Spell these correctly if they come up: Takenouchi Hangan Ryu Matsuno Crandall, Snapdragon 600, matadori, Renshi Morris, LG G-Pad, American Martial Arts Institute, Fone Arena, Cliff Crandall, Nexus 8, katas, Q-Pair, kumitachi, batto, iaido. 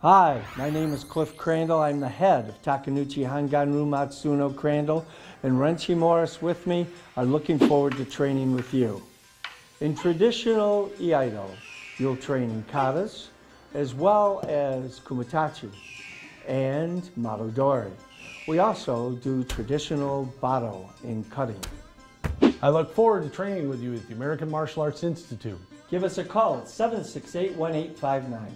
Hi, my name is Cliff Crandall. I'm the head of Takenouchi Hangan Ryu Matsuno Crandall, and Renshi Morris with me are looking forward to training with you. In traditional iaido, you'll train in katas as well as kumitachi and matadori. We also do traditional batto in cutting. I look forward to training with you at the American Martial Arts Institute. Give us a call at 768-1859.